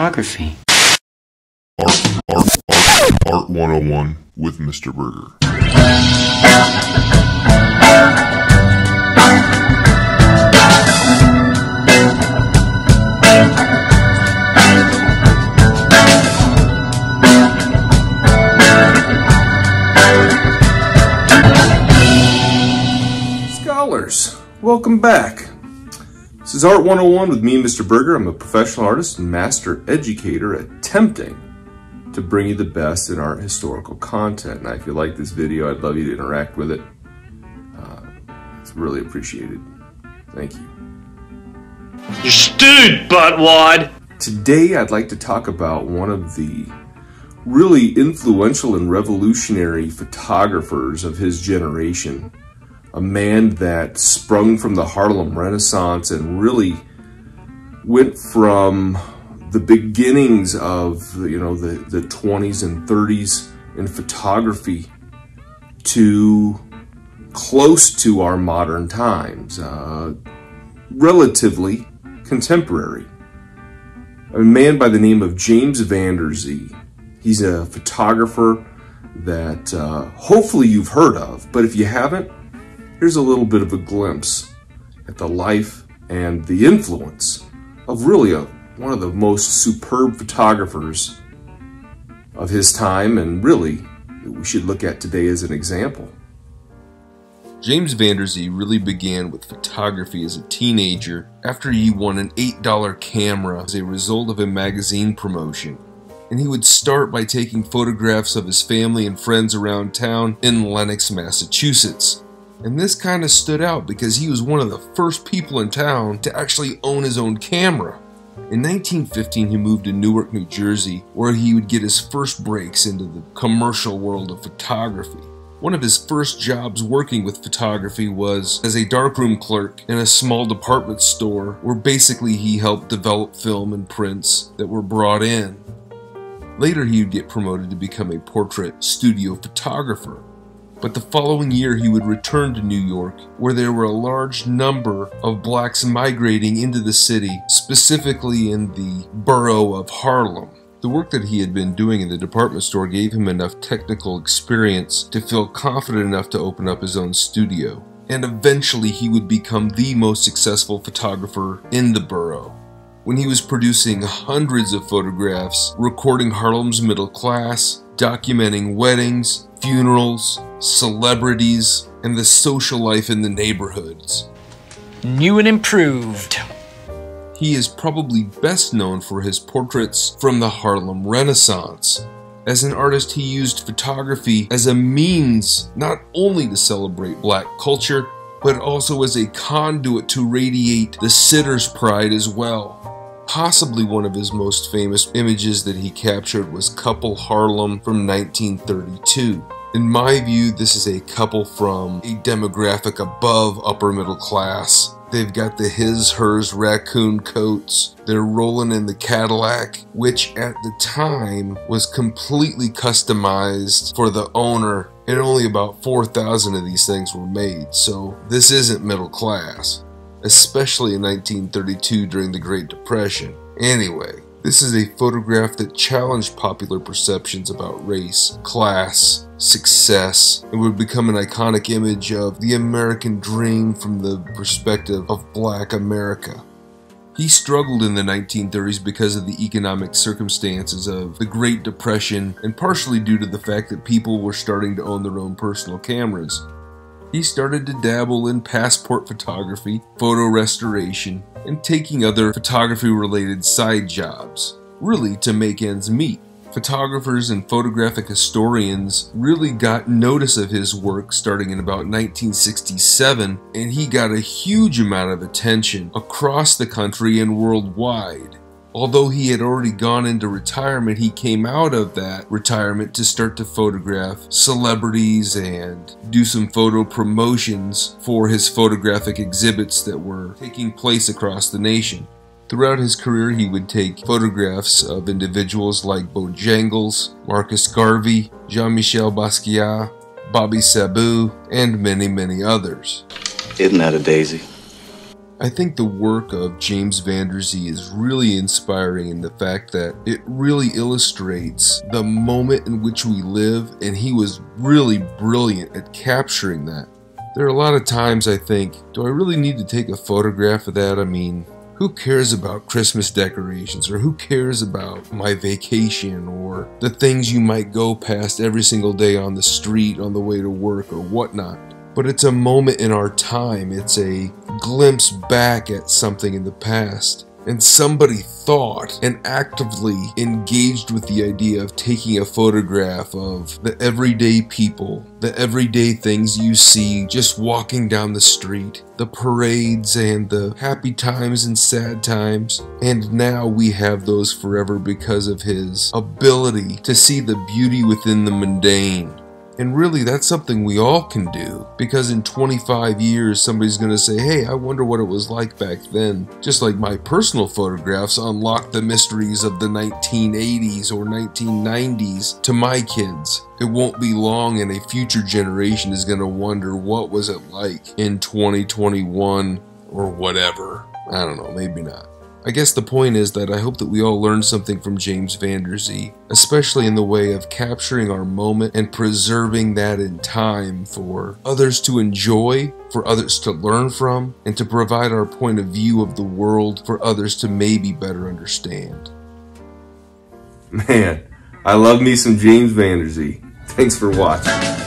photography. Art 101 with Mr. Burgher. Scholars, welcome back. This is Art 101 with me, Mr. Burgher. I'm a professional artist and master educator attempting to bring you the best in art historical content. Now, if you like this video, I'd love you to interact with it. It's really appreciated. Thank you. You're stewed, buttwad! Today, I'd like to talk about one of the really influential and revolutionary photographers of his generation. A man that sprung from the Harlem Renaissance and really went from the beginnings of, the 20s and 30s in photography to close to our modern times, relatively contemporary. A man by the name of James Van Der Zee. He's a photographer that hopefully you've heard of, but if you haven't, here's a little bit of a glimpse at the life and the influence of really one of the most superb photographers of his time, and really that we should look at today as an example. James Van Der Zee really began with photography as a teenager after he won an $8 camera as a result of a magazine promotion. And he would start by taking photographs of his family and friends around town in Lenox, Massachusetts. And this kind of stood out because he was one of the first people in town to actually own his own camera. In 1915, he moved to Newark, New Jersey, where he would get his first breaks into the commercial world of photography. One of his first jobs working with photography was as a darkroom clerk in a small department store, where basically he helped develop film and prints that were brought in. Later, he would get promoted to become a portrait studio photographer. But the following year, he would return to New York, where there were a large number of blacks migrating into the city, specifically in the borough of Harlem. The work that he had been doing in the department store gave him enough technical experience to feel confident enough to open up his own studio, and eventually he would become the most successful photographer in the borough. When he was producing hundreds of photographs, recording Harlem's middle class, documenting weddings, funerals, celebrities, and the social life in the neighborhoods. New and improved. He is probably best known for his portraits from the Harlem Renaissance. As an artist, he used photography as a means not only to celebrate black culture, but also as a conduit to radiate the sitter's pride as well. Possibly one of his most famous images that he captured was Couple Harlem from 1932. In my view, this is a couple from a demographic above upper middle class. They've got the his, hers raccoon coats. They're rolling in the Cadillac, which at the time was completely customized for the owner, and only about 4,000 of these things were made, so this isn't middle class. Especially in 1932 during the Great Depression. Anyway, this is a photograph that challenged popular perceptions about race, class, success, and would become an iconic image of the American dream from the perspective of black America. He struggled in the 1930s because of the economic circumstances of the Great Depression, and partially due to the fact that people were starting to own their own personal cameras. He started to dabble in passport photography, photo restoration, and taking other photography-related side jobs, really to make ends meet. Photographers and photographic historians really got notice of his work starting in about 1967, and he got a huge amount of attention across the country and worldwide. Although he had already gone into retirement, he came out of that retirement to start to photograph celebrities and do some photo promotions for his photographic exhibits that were taking place across the nation. Throughout his career, he would take photographs of individuals like Bojangles, Marcus Garvey, Jean-Michel Basquiat, Bobby Sabu, and many, many others. Isn't that a daisy? I think the work of James Van Der Zee is really inspiring in the fact that it really illustrates the moment in which we live, and he was really brilliant at capturing that. There are a lot of times I think, do I really need to take a photograph of that? I mean, who cares about Christmas decorations, or who cares about my vacation, or the things you might go past every single day on the street, on the way to work, or whatnot. But it's a moment in our time, it's a glimpse back at something in the past. And somebody thought and actively engaged with the idea of taking a photograph of the everyday people, the everyday things you see just walking down the street, the parades and the happy times and sad times. And now we have those forever because of his ability to see the beauty within the mundane. And really, that's something we all can do, because in 25 years, somebody's going to say, hey, I wonder what it was like back then. Just like my personal photographs unlock the mysteries of the 1980s or 1990s to my kids. It won't be long and a future generation is going to wonder what was it like in 2021 or whatever. I don't know, maybe not. I guess the point is that I hope that we all learned something from James Van Der Zee, especially in the way of capturing our moment and preserving that in time for others to enjoy, for others to learn from, and to provide our point of view of the world for others to maybe better understand. Man, I love me some James Van Der Zee. Thanks for watching.